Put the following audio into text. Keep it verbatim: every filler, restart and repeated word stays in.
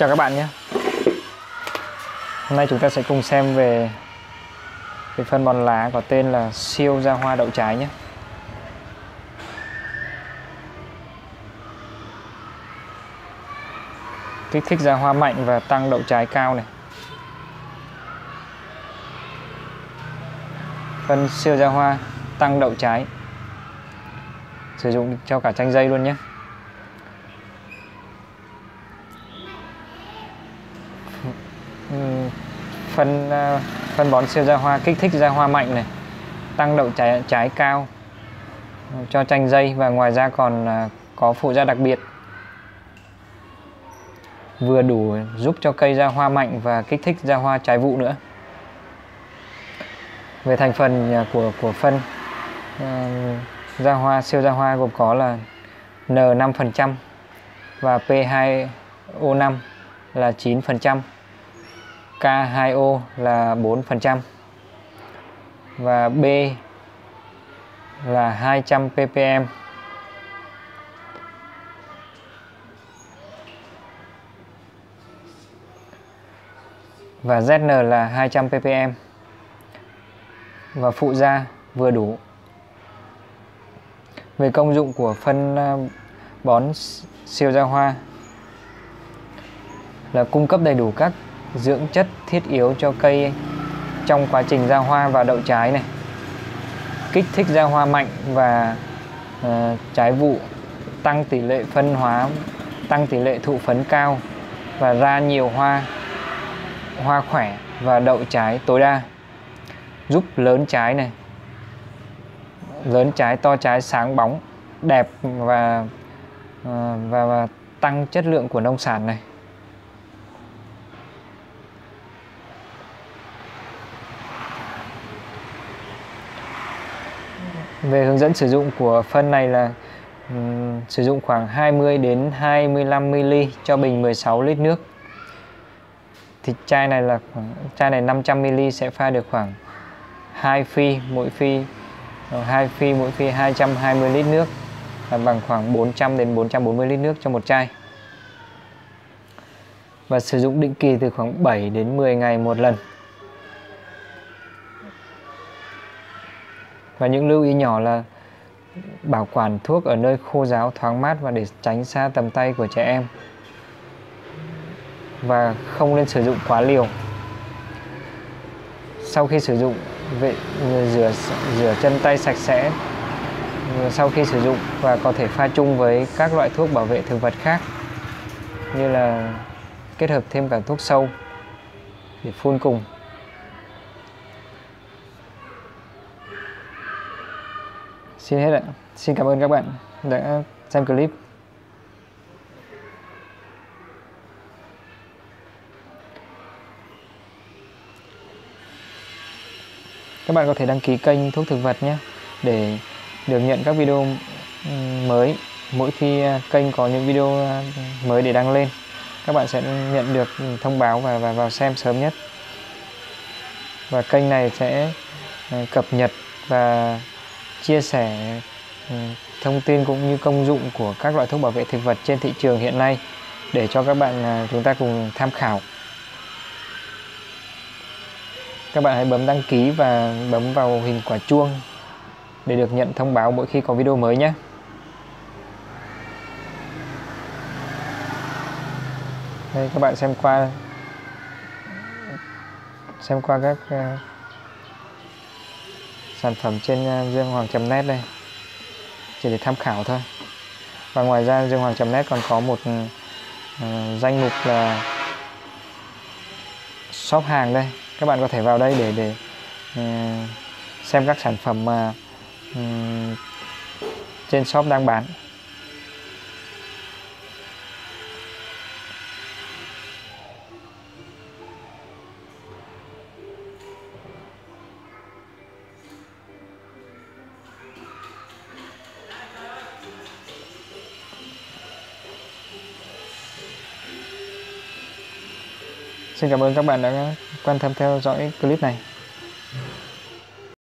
Chào các bạn nhé. Hôm nay chúng ta sẽ cùng xem về cái phân bón lá có tên là siêu ra hoa đậu trái nhé. Kích thích ra hoa mạnh và tăng đậu trái cao này. Phân siêu ra hoa tăng đậu trái, sử dụng cho cả chanh dây luôn nhé. Phân phân bón siêu ra hoa kích thích ra hoa mạnh này, tăng đậu trái trái cao cho chanh dây, và ngoài ra còn có phụ gia đặc biệt vừa đủ giúp cho cây ra hoa mạnh và kích thích ra hoa trái vụ nữa. Về thành phần của của phân ra hoa siêu ra hoa gồm có là N năm phần trăm và P hai O năm là chín phần trăm, K hai O là bốn phần trăm và B là hai trăm ppm. Và Z N là hai trăm ppm. Và phụ gia vừa đủ. Về công dụng của phân bón siêu ra hoa là cung cấp đầy đủ các dưỡng chất thiết yếu cho cây trong quá trình ra hoa và đậu trái này, kích thích ra hoa mạnh và uh, trái vụ, tăng tỷ lệ phân hóa, tăng tỷ lệ thụ phấn cao và ra nhiều hoa, hoa khỏe và đậu trái tối đa, giúp lớn trái này, lớn trái, to trái, sáng bóng, đẹp và uh, và, và tăng chất lượng của nông sản này. Về hướng dẫn sử dụng của phân này là um, sử dụng khoảng hai mươi đến hai mươi lăm mi-li-lít cho bình mười sáu lít nước. Thì chai này là chai này năm trăm mi-li-lít sẽ pha được khoảng hai phi, mỗi phi hai phi mỗi phi hai trăm hai mươi lít nước, là bằng khoảng bốn trăm đến bốn trăm bốn mươi lít nước cho một chai. Và sử dụng định kỳ từ khoảng bảy đến mười ngày một lần. Và những lưu ý nhỏ là bảo quản thuốc ở nơi khô ráo, thoáng mát và để tránh xa tầm tay của trẻ em. Và không nên sử dụng quá liều. Sau khi sử dụng, vệ, rửa, rửa chân tay sạch sẽ sau khi sử dụng, và có thể pha chung với các loại thuốc bảo vệ thực vật khác, như là kết hợp thêm cả thuốc sâu để phun cùng. Xin hết ạ. Xin cảm ơn các bạn đã xem clip. Các bạn có thể đăng ký kênh Thuốc Thực Vật nhé, để được nhận các video mới. Mỗi khi kênh có những video mới để đăng lên, các bạn sẽ nhận được thông báo và, và vào xem sớm nhất. Và kênh này sẽ cập nhật và chia sẻ thông tin cũng như công dụng của các loại thuốc bảo vệ thực vật trên thị trường hiện nay, để cho các bạn chúng ta cùng tham khảo. Các bạn hãy bấm đăng ký và bấm vào hình quả chuông để được nhận thông báo mỗi khi có video mới nhé. Đây, các bạn xem qua xem qua các sản phẩm trên dương hoàng chấm net đây, chỉ để tham khảo thôi. Và ngoài ra dương hoàng chấm net còn có một uh, danh mục là shop hàng đây. Các bạn có thể vào đây để để uh, xem các sản phẩm mà uh, trên shop đang bán. Xin cảm ơn các bạn đã quan tâm theo dõi clip này.